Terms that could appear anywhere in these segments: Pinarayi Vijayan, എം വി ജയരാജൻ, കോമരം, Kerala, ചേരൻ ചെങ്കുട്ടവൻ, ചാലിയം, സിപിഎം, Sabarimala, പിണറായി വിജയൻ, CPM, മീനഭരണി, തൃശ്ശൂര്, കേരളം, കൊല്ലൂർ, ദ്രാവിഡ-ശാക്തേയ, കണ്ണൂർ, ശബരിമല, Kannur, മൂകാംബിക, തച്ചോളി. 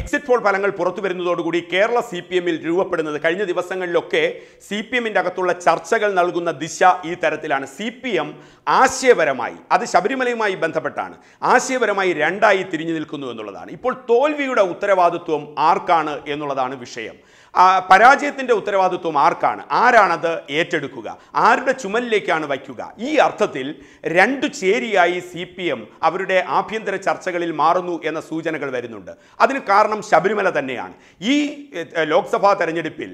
Exit poll ഫലങ്ങൾ പുറത്തു വരുന്നതോടുകൂടി Kerala C P എമ്മിൽ രൂപപ്പെടുന്നത് കഴിഞ്ഞ ദിവസങ്ങളിലൊക്കെ സി പി എമ്മിൻ്റെ അകത്തുള്ള ചർച്ചകൾ നൽകുന്ന ദിശ ഈ തരത്തിലാണ്. സി പി എം ആശയപരമായി, അത് ശബരിമലയുമായി ബന്ധപ്പെട്ടാണ്, ആശയപരമായി രണ്ടായി തിരിഞ്ഞു നിൽക്കുന്നു എന്നുള്ളതാണ്. ഇപ്പോൾ തോൽവിയുടെ ഉത്തരവാദിത്വം ആർക്കാണ് എന്നുള്ളതാണ് വിഷയം. പരാജയത്തിൻ്റെ ഉത്തരവാദിത്വം ആർക്കാണ്? ആരാണത് ഏറ്റെടുക്കുക? ആരുടെ ചുമലിലേക്കാണ് വയ്ക്കുക? ഈ അർത്ഥത്തിൽ രണ്ടു ചേരിയായി സി പി എം അവരുടെ ആഭ്യന്തര ചർച്ചകളിൽ മാറുന്നു എന്ന സൂചനകൾ വരുന്നുണ്ട്. അതിന് കാരണം ശബരിമല തന്നെയാണ്. ഈ ലോക്സഭാ തെരഞ്ഞെടുപ്പിൽ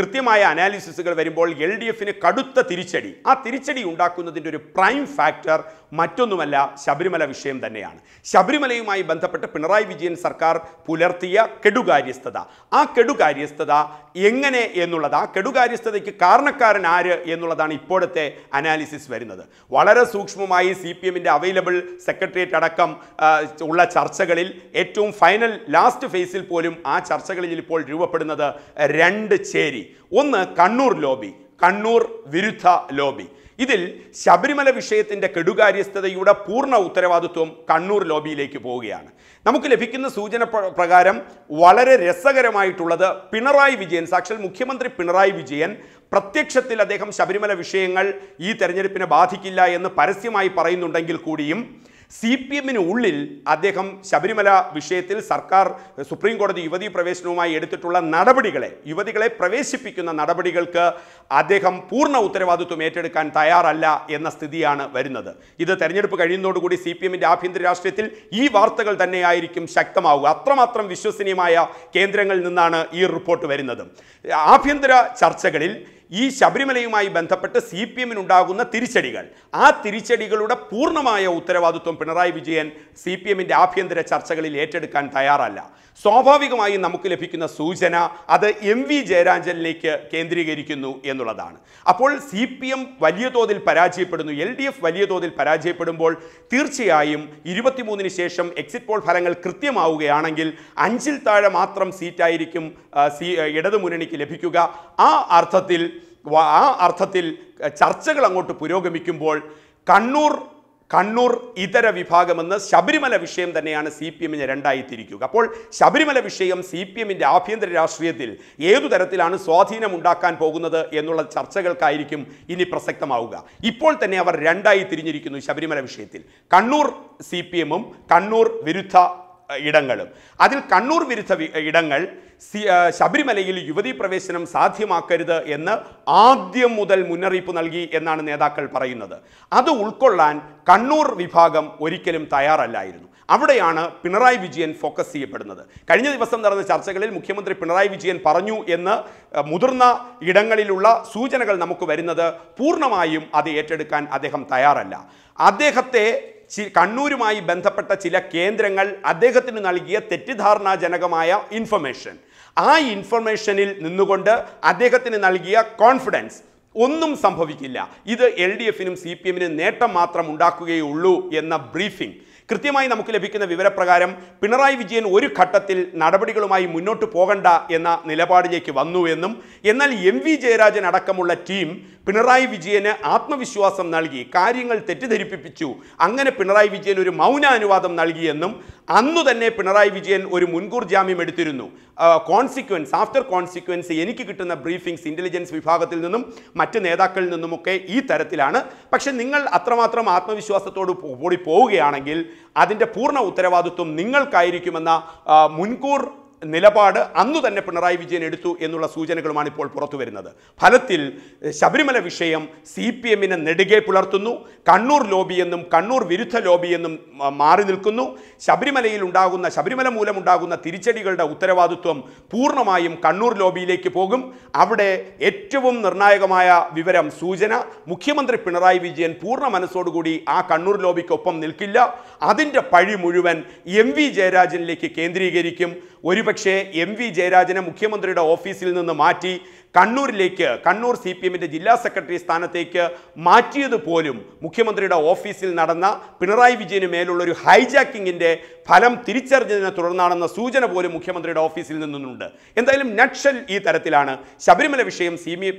കൃത്യമായ അനാലിസിസുകൾ വരുമ്പോൾ എൽ ഡി എഫിന് കടുത്ത തിരിച്ചടി. ആ തിരിച്ചടി ഉണ്ടാക്കുന്നതിൻ്റെ ഒരു പ്രൈം ഫാക്ടർ മറ്റൊന്നുമല്ല ശബരിമല വിഷയം തന്നെയാണ്. ശബരിമലയുമായി ബന്ധപ്പെട്ട് പിണറായി വിജയൻ സർക്കാർ പുലർത്തിയ കെടുകാര്യസ്ഥത, ആ കെടുകാര്യസ്ഥത എങ്ങനെ എന്നുള്ളത്, ആ കെടുകാര്യസ്ഥതയ്ക്ക് കാരണക്കാരൻ ആര് എന്നുള്ളതാണ് ഇപ്പോഴത്തെ അനാലിസിസ് വരുന്നത്. വളരെ സൂക്ഷ്മമായി സി പി എമ്മിൻ്റെ അവൈലബിൾ സെക്രട്ടേറിയറ്റ് അടക്കം ഉള്ള ചർച്ചകളിൽ ഏറ്റവും ഫൈനൽ ലാസ്റ്റ് ഫേസിൽ പോലും ആ ചർച്ചകളിൽ ഇപ്പോൾ രൂപപ്പെടുന്നത് രണ്ട് ചേരി. ഒന്ന് കണ്ണൂർ ലോബി, കണ്ണൂർ വിരുദ്ധ ലോബി. ഇതിൽ ശബരിമല വിഷയത്തിൻ്റെ കെടുകാര്യസ്ഥതയുടെ പൂർണ്ണ ഉത്തരവാദിത്വം കണ്ണൂർ ലോബിയിലേക്ക് പോവുകയാണ്. നമുക്ക് ലഭിക്കുന്ന സൂചന പ്രകാരം വളരെ രസകരമായിട്ടുള്ളത് പിണറായി വിജയൻ, സാക്ഷാൽ മുഖ്യമന്ത്രി പിണറായി വിജയൻ പ്രത്യക്ഷത്തിൽ അദ്ദേഹം ശബരിമല വിഷയങ്ങൾ ഈ തെരഞ്ഞെടുപ്പിനെ ബാധിക്കില്ല എന്ന് പരസ്യമായി പറയുന്നുണ്ടെങ്കിൽ കൂടിയും സി പി എമ്മിന് ഉള്ളിൽ അദ്ദേഹം ശബരിമല വിഷയത്തിൽ സർക്കാർ സുപ്രീം കോടതി യുവതീ പ്രവേശനവുമായി എടുത്തിട്ടുള്ള നടപടികളെ, യുവതികളെ പ്രവേശിപ്പിക്കുന്ന നടപടികൾക്ക് അദ്ദേഹം പൂർണ്ണ ഉത്തരവാദിത്വം ഏറ്റെടുക്കാൻ തയ്യാറല്ല എന്ന സ്ഥിതിയാണ് വരുന്നത്. ഇത് തെരഞ്ഞെടുപ്പ് കഴിയുന്നതോടുകൂടി സി പി എമ്മിൻ്റെ ആഭ്യന്തര രാഷ്ട്രീയത്തിൽ ഈ വാർത്തകൾ തന്നെയായിരിക്കും ശക്തമാവുക. അത്രമാത്രം വിശ്വസനീയമായ കേന്ദ്രങ്ങളിൽ നിന്നാണ് ഈ റിപ്പോർട്ട് വരുന്നത്. ആഭ്യന്തര ചർച്ചകളിൽ ഈ ശബരിമലയുമായി ബന്ധപ്പെട്ട് സി പി എമ്മിനുണ്ടാകുന്ന തിരിച്ചടികൾ, ആ തിരിച്ചടികളുടെ പൂർണ്ണമായ ഉത്തരവാദിത്വം പിണറായി വിജയൻ സി പി എമ്മിൻ്റെ ആഭ്യന്തര ചർച്ചകളിൽ ഏറ്റെടുക്കാൻ തയ്യാറല്ല. സ്വാഭാവികമായും നമുക്ക് ലഭിക്കുന്ന സൂചന അത് എം വി ജയരാജനിലേക്ക് കേന്ദ്രീകരിക്കുന്നു എന്നുള്ളതാണ്. അപ്പോൾ സി പി എം വലിയ തോതിൽ പരാജയപ്പെടുന്നു, എൽ ഡി എഫ് വലിയ തോതിൽ പരാജയപ്പെടുമ്പോൾ തീർച്ചയായും 23 ശേഷം എക്സിറ്റ് പോൾ ഫലങ്ങൾ കൃത്യമാവുകയാണെങ്കിൽ 5 താഴെ മാത്രം സീറ്റായിരിക്കും ഇടതുമുന്നണിക്ക് ലഭിക്കുക. ആ അർത്ഥത്തിൽ ചർച്ചകൾ അങ്ങോട്ട് പുരോഗമിക്കുമ്പോൾ കണ്ണൂർ ഇതര വിഭാഗമെന്ന് ശബരിമല വിഷയം തന്നെയാണ് സി പി എമ്മിനെ രണ്ടായി തിരിക്കുക. അപ്പോൾ ശബരിമല വിഷയം സി പി എമ്മിൻ്റെ ആഭ്യന്തര രാഷ്ട്രീയത്തിൽ ഏതു തരത്തിലാണ് സ്വാധീനം ഉണ്ടാക്കാൻ പോകുന്നത് എന്നുള്ള ചർച്ചകൾക്കായിരിക്കും ഇനി പ്രസക്തമാവുക. ഇപ്പോൾ തന്നെ അവർ രണ്ടായി തിരിഞ്ഞിരിക്കുന്നു ശബരിമല വിഷയത്തിൽ. കണ്ണൂർ സി പി എമ്മും കണ്ണൂർ വിരുദ്ധ ഇടങ്ങളും. അതിൽ കണ്ണൂർ വിരുദ്ധ ഇടങ്ങൾ ശബരിമലയിൽ യുവതീ പ്രവേശനം സാധ്യമാക്കരുത് എന്ന് ആദ്യം മുതൽ മുന്നറിയിപ്പ് നൽകി എന്നാണ് നേതാക്കൾ പറയുന്നത്. അത് ഉൾക്കൊള്ളാൻ കണ്ണൂർ വിഭാഗം ഒരിക്കലും തയ്യാറല്ലായിരുന്നു. അവിടെയാണ് പിണറായി വിജയൻ ഫോക്കസ് ചെയ്യപ്പെടുന്നത്. കഴിഞ്ഞ ദിവസം നടന്ന ചർച്ചകളിൽ മുഖ്യമന്ത്രി പിണറായി വിജയൻ പറഞ്ഞു എന്ന് മുതിർന്ന ഇടങ്ങളിലുള്ള സൂചനകൾ നമുക്ക് വരുന്നത് പൂർണ്ണമായും അത് ഏറ്റെടുക്കാൻ അദ്ദേഹം തയ്യാറല്ല. അദ്ദേഹത്തെ കണ്ണൂരുമായി ബന്ധപ്പെട്ട ചില കേന്ദ്രങ്ങൾ അദ്ദേഹത്തിന് നൽകിയ തെറ്റിദ്ധാരണാജനകമായ ഇൻഫർമേഷൻ, ആ ഇൻഫർമേഷനിൽ നിന്നുകൊണ്ട് അദ്ദേഹത്തിന് നൽകിയ കോൺഫിഡൻസ്, ഒന്നും സംഭവിക്കില്ല, ഇത് എൽ ഡി എഫിനും സി പി എമ്മിനും നേട്ടം മാത്രം ഉണ്ടാക്കുകയുള്ളൂ എന്ന ബ്രീഫിംഗ്. കൃത്യമായി നമുക്ക് ലഭിക്കുന്ന വിവരപ്രകാരം പിണറായി വിജയൻ ഒരു ഘട്ടത്തിൽ നടപടികളുമായി മുന്നോട്ട് പോകണ്ട എന്ന നിലപാടിലേക്ക് വന്നു എന്നും, എന്നാൽ എം വി ജയരാജൻ അടക്കമുള്ള ടീം പിണറായി വിജയന് ആത്മവിശ്വാസം നൽകി, കാര്യങ്ങൾ തെറ്റിദ്ധരിപ്പിച്ചു, അങ്ങനെ പിണറായി വിജയൻ ഒരു മൗനാനുവാദം നൽകിയെന്നും, അന്നു തന്നെ പിണറായി വിജയൻ ഒരു മുൻകൂർ ജാമ്യം എടുത്തിരുന്നു. കോൺസിക്വൻസ് ആഫ്റ്റർ കോൺസിക്വൻസ് എനിക്ക് കിട്ടുന്ന ബ്രീഫിംഗ്സ് ഇൻ്റലിജൻസ് വിഭാഗത്തിൽ നിന്നും മറ്റ് നേതാക്കളിൽ നിന്നുമൊക്കെ ഈ തരത്തിലാണ്. പക്ഷേ നിങ്ങൾ അത്രമാത്രം ആത്മവിശ്വാസത്തോടു കൂടി പോവുകയാണെങ്കിൽ അതിൻ്റെ പൂർണ്ണ ഉത്തരവാദിത്വം നിങ്ങൾക്കായിരിക്കുമെന്ന മുൻകൂർ നിലപാട് അന്നു തന്നെ പിണറായി വിജയൻ എടുത്തു എന്നുള്ള സൂചനകളുമാണ് ഇപ്പോൾ പുറത്തു വരുന്നത്. ഫലത്തിൽ ശബരിമല വിഷയം സി പി എമ്മിനെ നെടുകെ പുലർത്തുന്നു, കണ്ണൂർ ലോബിയെന്നും കണ്ണൂർ വിരുദ്ധ ലോബിയെന്നും മാറി നിൽക്കുന്നു. ശബരിമല മൂലമുണ്ടാകുന്ന തിരിച്ചടികളുടെ ഉത്തരവാദിത്വം പൂർണ്ണമായും കണ്ണൂർ ലോബിയിലേക്ക് പോകും. അവിടെ ഏറ്റവും നിർണായകമായ വിവരം, സൂചന, മുഖ്യമന്ത്രി പിണറായി വിജയൻ പൂർണ്ണ മനസ്സോടുകൂടി ആ കണ്ണൂർ ലോബിക്കൊപ്പം നിൽക്കില്ല. അതിൻ്റെ പഴി മുഴുവൻ എം വി ജയരാജനിലേക്ക് കേന്ദ്രീകരിക്കും. ഒരുപക്ഷെ എം വി ജയരാജനെ മുഖ്യമന്ത്രിയുടെ ഓഫീസിൽ നിന്ന് മാറ്റി Kannur CPM Jilla Secretary Stanathekku Mattiyathu Polum, Mukhyamanthriyude Office il Nadanna, Pinarayi Vijayan Melulla oru Hijacking inde Phalam Thiricharichine Thudarnanenna Soochana Polum Mukhyamanthriyude Office il Ninnunnundu. Entayalum nutshell ee Tarathilanu, Sabarimala Vishayam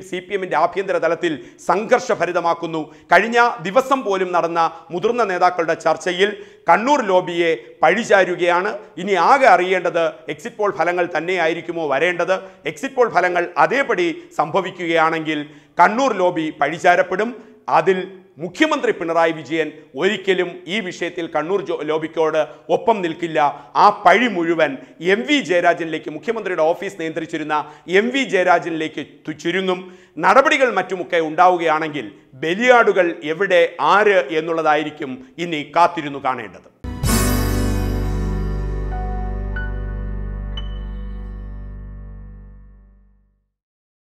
CPM inde Aabhyantara Thalathil Sangarsha Bharitamaakkunnu, Kazhinja Divasam Polum Nadanna Muthirnna Nethaakkalude Charchayil Kannur Lobbyye Pazhichayirukayanu, Ini Aage Ariyendadu Exit Poll Phalangal Thanne Aayirikkumo Varendadu, Exit Poll Phalangal Athepadi Sambhavikkukayanengil Kannur Lobby Pazhichayirappedum, Athil Mukhyamantri Pinarayi Vijayan, Orikkalum, E. Vishayathil Kannur Lobbykkode, Oppam Nilkkilla, Aa Pazhi Muzhuvan, M.V. Jayarajanilekku, Mukhyamanthriyude Office Niyanthrichirunna, M.V. Jayarajanilekku Churungum, Nadapadigal Mattumokke Undavukkayanengil, Beliyaadugal Evide, Aare Ennullathaayirikkum, Ini Kathirunnu Kanendadu.